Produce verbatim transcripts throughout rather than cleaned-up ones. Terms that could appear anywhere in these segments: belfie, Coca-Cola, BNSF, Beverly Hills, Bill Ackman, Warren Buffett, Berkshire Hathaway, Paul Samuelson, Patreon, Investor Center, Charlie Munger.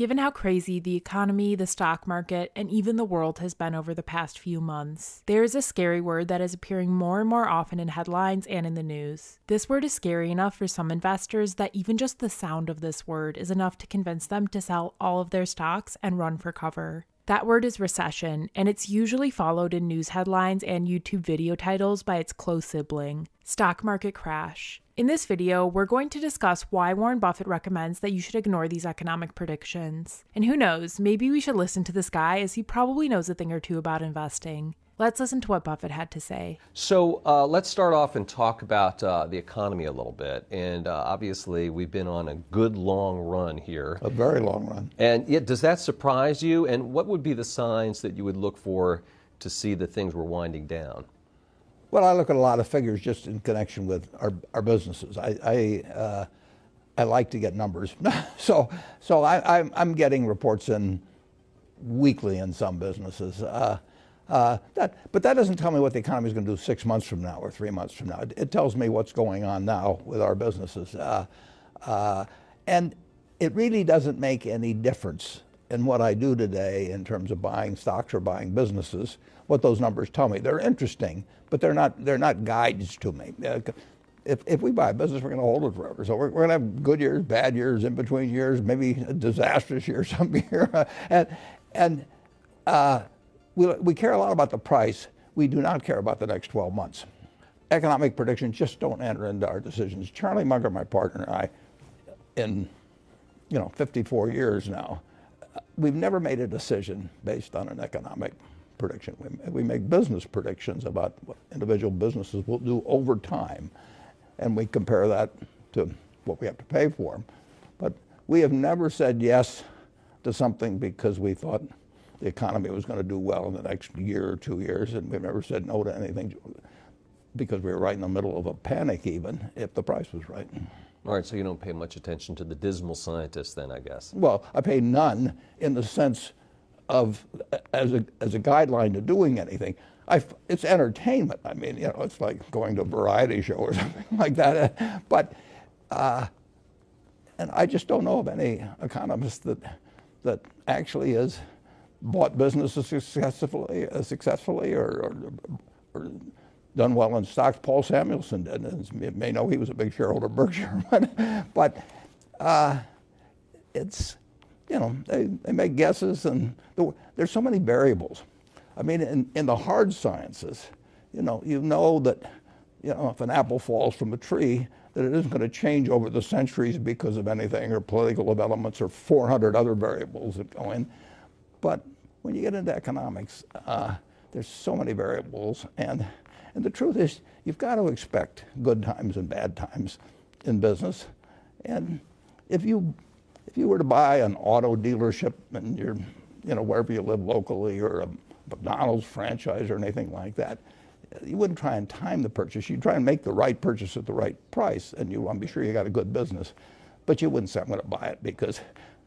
given how crazy the economy, the stock market, and even the world has been over the past few months. There is a scary word that is appearing more and more often in headlines and in the news. This word is scary enough for some investors that even just the sound of this word is enough to convince them to sell all of their stocks and run for cover. That word is recession, and it's usually followed in news headlines and YouTube video titles by its close sibling, stock market crash. In this video, we're going to discuss why Warren Buffett recommends that you should ignore these economic predictions. And who knows, maybe we should listen to this guy, as he probably knows a thing or two about investing. Let's listen to what Buffett had to say. So uh, let's start off and talk about uh, the economy a little bit. And uh, obviously, we've been on a good long run here. A very long run. And yeah, does that surprise you? And what would be the signs that you would look for to see that things were winding down? Well, I look at a lot of figures just in connection with our, our businesses. I, I, uh, I like to get numbers. so so I, I'm, I'm getting reports in weekly in some businesses. Uh, Uh, that, but that doesn't tell me what the economy is going to do six months from now or three months from now. It, it tells me what's going on now with our businesses. Uh, uh, and it really doesn't make any difference in what I do today in terms of buying stocks or buying businesses, what those numbers tell me. They're interesting, but they're not, they're not guides to me. Uh, if, if we buy a business, we're going to hold it forever. So we're, we're going to have good years, bad years, in-between years, maybe a disastrous year, some year. and and uh, We, we care a lot about the price. We do not care about the next twelve months. Economic predictions just don't enter into our decisions. Charlie Munger, my partner, and I, in you know, fifty-four years now, we've never made a decision based on an economic prediction. We, we make business predictions about what individual businesses will do over time, and we compare that to what we have to pay for them. But we have never said yes to something because we thought the economy was going to do well in the next year or two years, and we've never said no to anything because we were right in the middle of a panic, even if the price was right. All right, so you don't pay much attention to the dismal scientists then, I guess. Well, I pay none in the sense of as a, as a guideline to doing anything. I, it's entertainment. I mean, you know, it's like going to a variety show or something like that. But, uh, and I just don't know of any economist that, that actually is bought businesses successfully, uh, successfully or, or, or done well in stocks. Paul Samuelson did. And you may know he was a big shareholder of Berkshire. but uh, it's, you know, they, they make guesses, and the, there's so many variables. I mean, in, in the hard sciences, you know, you know that, you know, if an apple falls from a tree, that it isn't going to change over the centuries because of anything or political developments or four hundred other variables that go in. But when you get into economics, uh, there's so many variables, and, and the truth is you've got to expect good times and bad times in business. And if you, if you were to buy an auto dealership and you're, you know, wherever you live locally, or a McDonald's franchise or anything like that, you wouldn't try and time the purchase. You'd try and make the right purchase at the right price, and you want to be sure you got a good business. But you wouldn't say, I'm going to buy it because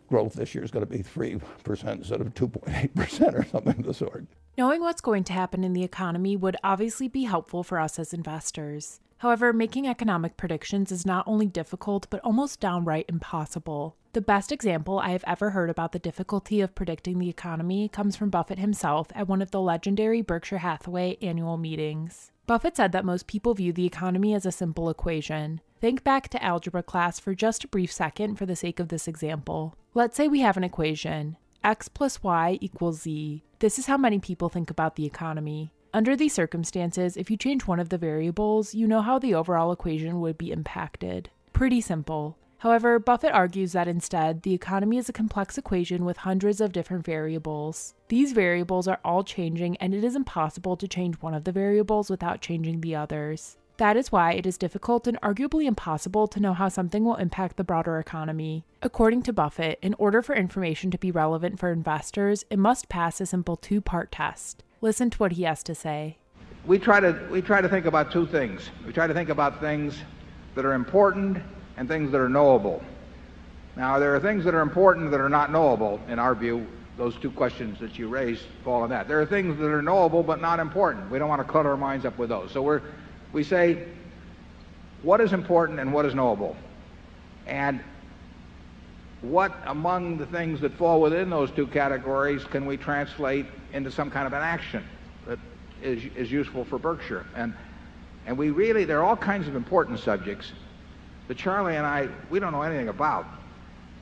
growth this year is going to be three percent instead of two point eight percent or something of the sort. Knowing what's going to happen in the economy would obviously be helpful for us as investors. However, making economic predictions is not only difficult, but almost downright impossible. The best example I have ever heard about the difficulty of predicting the economy comes from Buffett himself at one of the legendary Berkshire Hathaway annual meetings. Buffett said that most people view the economy as a simple equation. Think back to algebra class for just a brief second for the sake of this example. Let's say we have an equation, x plus y equals z. This is how many people think about the economy. Under these circumstances, if you change one of the variables, you know how the overall equation would be impacted. Pretty simple. However, Buffett argues that instead, the economy is a complex equation with hundreds of different variables. These variables are all changing, and it is impossible to change one of the variables without changing the others. That is why it is difficult and arguably impossible to know how something will impact the broader economy. According to Buffett, in order for information to be relevant for investors, it must pass a simple two-part test. Listen to what he has to say. We try to, we try to think about two things. We try to think about things that are important and things that are knowable. Now, there are things that are important that are not knowable. In our view, those two questions that you raised fall in that. There are things that are knowable but not important. We don't want to clutter our minds up with those. So we're, we say, what is important and what is knowable? And what among the things that fall within those two categories can we translate into some kind of an action that is, is useful for Berkshire? And, and we really, there are all kinds of important subjects that Charlie and I, we don't know anything about,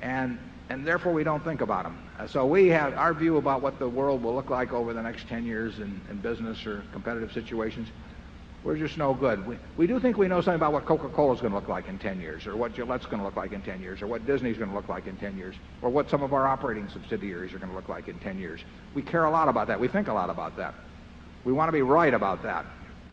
and, and therefore we don't think about them. So we have our view about what the world will look like over the next ten years in, in business or competitive situations. We're just no good. We, we do think we know something about what Coca-Cola is going to look like in ten years, or what Gillette's going to look like in ten years, or what Disney's going to look like in ten years, or what some of our operating subsidiaries are going to look like in ten years. We care a lot about that. We think a lot about that. We want to be right about that.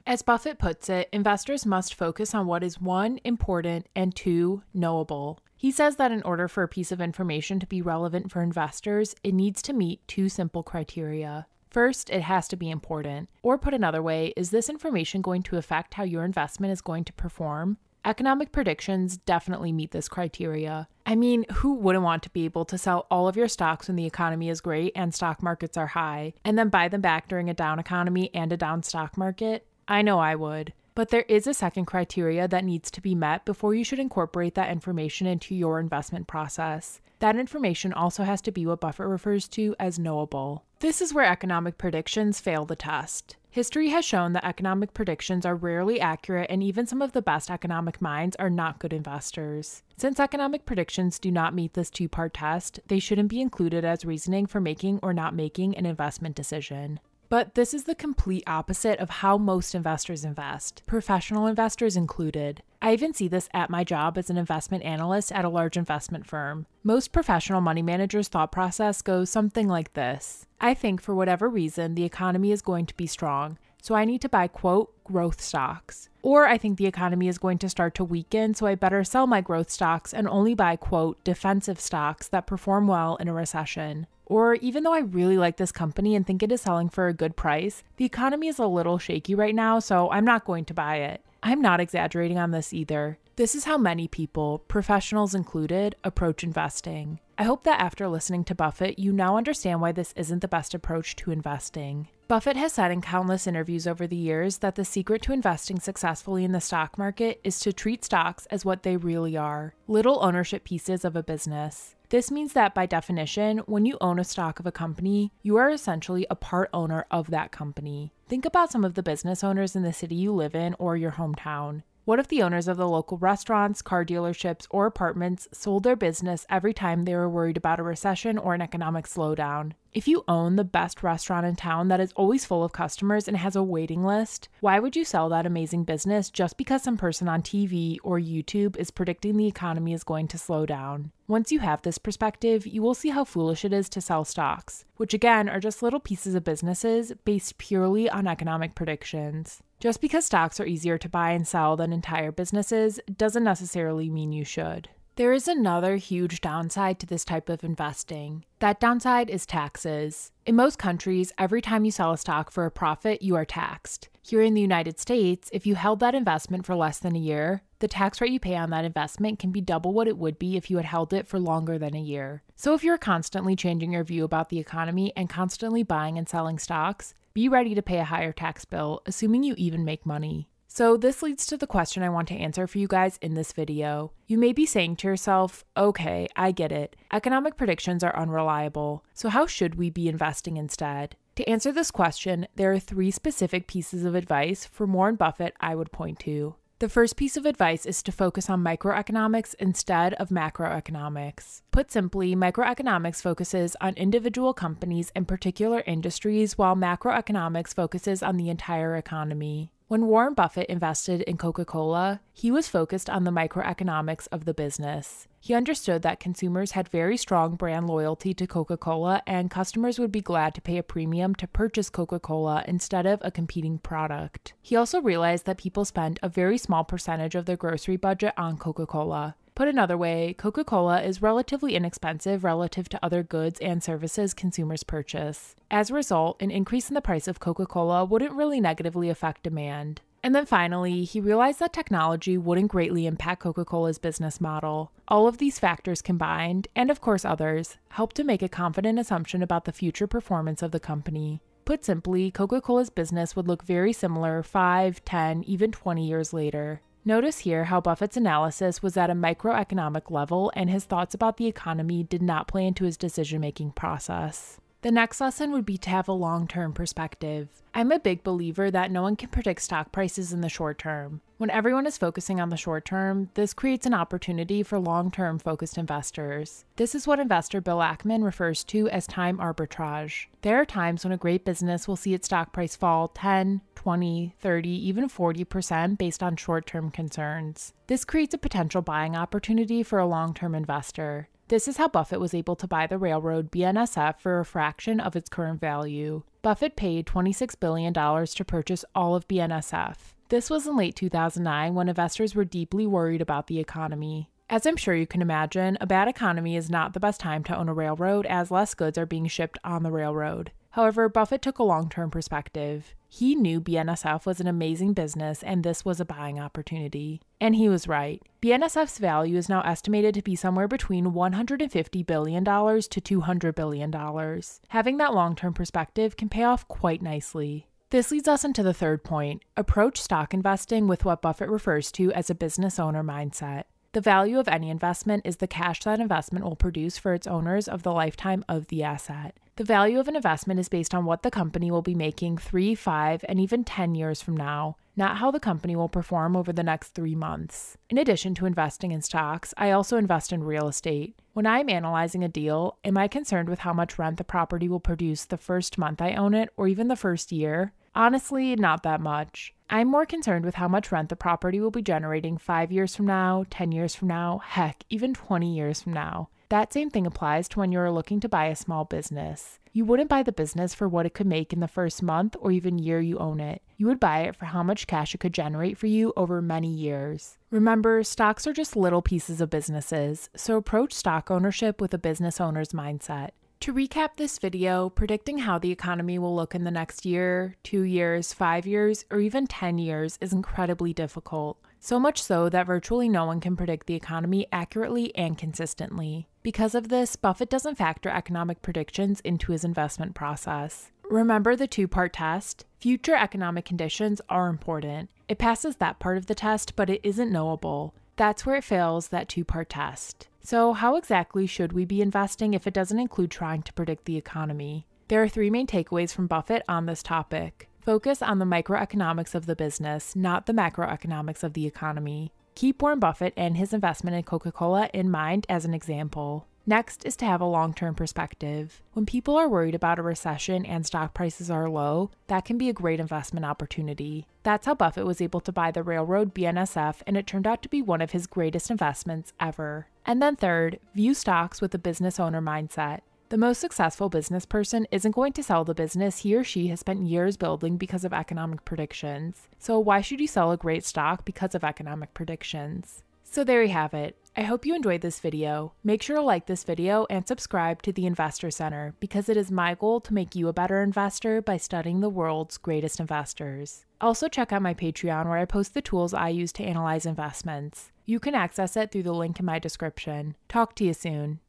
As Buffett puts it, investors must focus on what is, one, important, and two, knowable. He says that in order for a piece of information to be relevant for investors, it needs to meet two simple criteria. First, it has to be important. Or put another way, is this information going to affect how your investment is going to perform? Economic predictions definitely meet this criteria. I mean, who wouldn't want to be able to sell all of your stocks when the economy is great and stock markets are high, and then buy them back during a down economy and a down stock market? I know I would. But there is a second criteria that needs to be met before you should incorporate that information into your investment process. That information also has to be what Buffett refers to as knowable. This is where economic predictions fail the test. History has shown that economic predictions are rarely accurate, and even some of the best economic minds are not good investors. Since economic predictions do not meet this two-part test, they shouldn't be included as reasoning for making or not making an investment decision. But this is the complete opposite of how most investors invest, professional investors included. I even see this at my job as an investment analyst at a large investment firm. Most professional money managers' thought process goes something like this. I think for whatever reason, the economy is going to be strong, so I need to buy, quote, growth stocks. Or I think the economy is going to start to weaken, so I better sell my growth stocks and only buy, quote, defensive stocks that perform well in a recession. Or even though I really like this company and think it is selling for a good price, the economy is a little shaky right now, so I'm not going to buy it. I'm not exaggerating on this either. This is how many people, professionals included, approach investing. I hope that after listening to Buffett, you now understand why this isn't the best approach to investing. Buffett has said in countless interviews over the years that the secret to investing successfully in the stock market is to treat stocks as what they really are, little ownership pieces of a business. This means that by definition, when you own a stock of a company, you are essentially a part owner of that company. Think about some of the business owners in the city you live in or your hometown. What if the owners of the local restaurants, car dealerships, or apartments sold their business every time they were worried about a recession or an economic slowdown? If you own the best restaurant in town that is always full of customers and has a waiting list, why would you sell that amazing business just because some person on T V or YouTube is predicting the economy is going to slow down? Once you have this perspective, you will see how foolish it is to sell stocks, which again are just little pieces of businesses based purely on economic predictions. Just because stocks are easier to buy and sell than entire businesses doesn't necessarily mean you should. There is another huge downside to this type of investing. That downside is taxes. In most countries, every time you sell a stock for a profit, you are taxed. Here in the United States, if you held that investment for less than a year, the tax rate you pay on that investment can be double what it would be if you had held it for longer than a year. So if you're constantly changing your view about the economy and constantly buying and selling stocks, be ready to pay a higher tax bill, assuming you even make money. So this leads to the question I want to answer for you guys in this video. You may be saying to yourself, okay, I get it. Economic predictions are unreliable. So how should we be investing instead? To answer this question, there are three specific pieces of advice from Warren Buffett I would point to. The first piece of advice is to focus on microeconomics instead of macroeconomics. Put simply, microeconomics focuses on individual companies and particular industries, while macroeconomics focuses on the entire economy. When Warren Buffett invested in Coca-Cola, he was focused on the microeconomics of the business. He understood that consumers had very strong brand loyalty to Coca-Cola, and customers would be glad to pay a premium to purchase Coca-Cola instead of a competing product. He also realized that people spend a very small percentage of their grocery budget on Coca-Cola. Put another way, Coca-Cola is relatively inexpensive relative to other goods and services consumers purchase. As a result, an increase in the price of Coca-Cola wouldn't really negatively affect demand. And then finally, he realized that technology wouldn't greatly impact Coca-Cola's business model. All of these factors combined, and of course others, helped to make a confident assumption about the future performance of the company. Put simply, Coca-Cola's business would look very similar five, ten, even twenty years later. Notice here how Buffett's analysis was at a microeconomic level and his thoughts about the economy did not play into his decision-making process. The next lesson would be to have a long-term perspective. I'm a big believer that no one can predict stock prices in the short term. When everyone is focusing on the short term, this creates an opportunity for long-term focused investors. This is what investor Bill Ackman refers to as time arbitrage. There are times when a great business will see its stock price fall ten, twenty, thirty, even forty percent based on short-term concerns. This creates a potential buying opportunity for a long-term investor. This is how Buffett was able to buy the railroad B N S F for a fraction of its current value. Buffett paid twenty-six billion dollars to purchase all of B N S F. This was in late two thousand nine when investors were deeply worried about the economy. As I'm sure you can imagine, a bad economy is not the best time to own a railroad as less goods are being shipped on the railroad. However, Buffett took a long-term perspective. He knew B N S F was an amazing business and this was a buying opportunity. And he was right. B N S F's value is now estimated to be somewhere between one hundred fifty billion dollars to two hundred billion dollars. Having that long-term perspective can pay off quite nicely. This leads us into the third point. Approach stock investing with what Buffett refers to as a business owner mindset. The value of any investment is the cash that investment will produce for its owners of the lifetime of the asset. The value of an investment is based on what the company will be making three, five, and even ten years from now, not how the company will perform over the next three months. In addition to investing in stocks, I also invest in real estate. When I'm analyzing a deal, am I concerned with how much rent the property will produce the first month I own it or even the first year? Honestly, not that much. I'm more concerned with how much rent the property will be generating five years from now, ten years from now, heck, even twenty years from now. That same thing applies to when you're looking to buy a small business. You wouldn't buy the business for what it could make in the first month or even year you own it. You would buy it for how much cash it could generate for you over many years. Remember, stocks are just little pieces of businesses, so approach stock ownership with a business owner's mindset. To recap this video, predicting how the economy will look in the next year, two years, five years, or even ten years is incredibly difficult. So much so that virtually no one can predict the economy accurately and consistently. Because of this, Buffett doesn't factor economic predictions into his investment process. Remember the two-part test? Future economic conditions are important. It passes that part of the test, but it isn't knowable. That's where it fails that two-part test. So how exactly should we be investing if it doesn't include trying to predict the economy? There are three main takeaways from Buffett on this topic. Focus on the microeconomics of the business, not the macroeconomics of the economy. Keep Warren Buffett and his investment in Coca-Cola in mind as an example. Next is to have a long-term perspective. When people are worried about a recession and stock prices are low, that can be a great investment opportunity. That's how Buffett was able to buy the railroad B N S F, and it turned out to be one of his greatest investments ever. And then third, view stocks with a business owner mindset. The most successful business person isn't going to sell the business he or she has spent years building because of economic predictions. So why should you sell a great stock because of economic predictions? So there you have it. I hope you enjoyed this video. Make sure to like this video and subscribe to the Investor Center because it is my goal to make you a better investor by studying the world's greatest investors. Also check out my Patreon where I post the tools I use to analyze investments. You can access it through the link in my description. Talk to you soon.